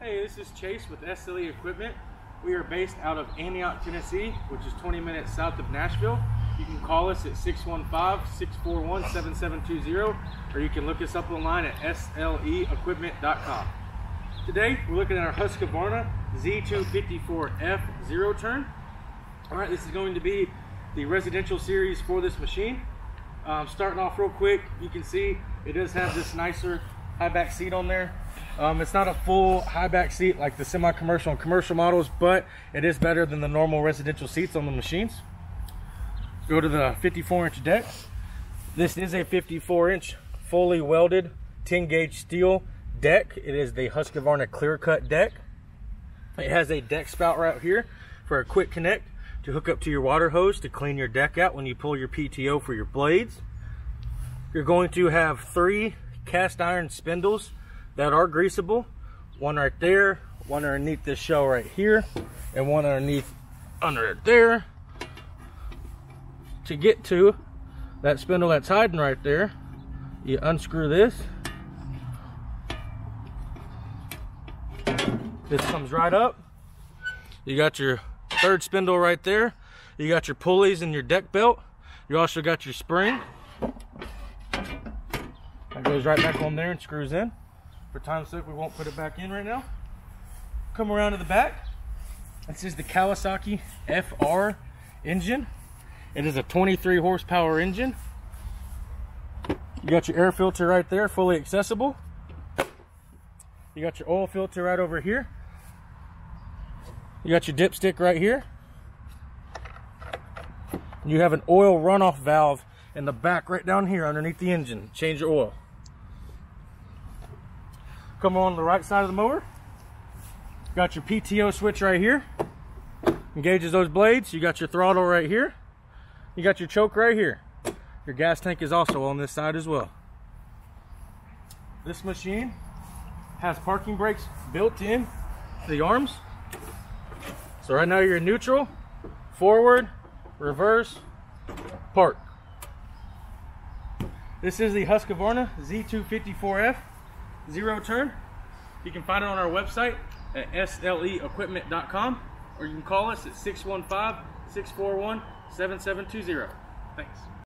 Hey, this is Chase with SLE Equipment. We are based out of Antioch, Tennessee, which is 20 minutes south of Nashville. You can call us at 615-641-7720, or you can look us up online at sleequipment.com. Today, we're looking at our Husqvarna Z254F zero turn. All right, this is going to be the residential series for this machine. Starting off real quick, you can see it does have this nicer high back seat on there. It's not a full high back seat like the semi-commercial and commercial models, but it is better than the normal residential seats on the machines. Go to the 54-inch deck. This is a 54-inch fully welded 10-gauge steel deck. It is the Husqvarna clear cut deck. It has a deck spout right here for a quick connect to hook up to your water hose to clean your deck out when you pull your PTO for your blades. You're going to have three cast iron spindles that are greasable, one right there, one underneath this shell right here, and one underneath under it there. To get to that spindle that's hiding right there, you unscrew this. This comes right up. You got your third spindle right there. You got your pulleys and your deck belt. You also got your spring. That goes right back on there and screws in. For time's sake, we won't put it back in right now. Come around to the back. This is the Kawasaki FR engine. It is a 23 horsepower engine. You got your air filter right there, fully accessible. You got your oil filter right over here. You got your dipstick right here. You have an oil runoff valve in the back right down here underneath the engine. Change your oil. Come on the right side of the mower. Got your PTO switch right here. Engages those blades. You got your throttle right here. You got your choke right here. Your gas tank is also on this side as well. This machine has parking brakes built in the arms. So right now you're neutral, forward, reverse, park. This is the Husqvarna Z254F zero turn. You can find it on our website at sleequipment.com, or you can call us at 615-641-7720. Thanks.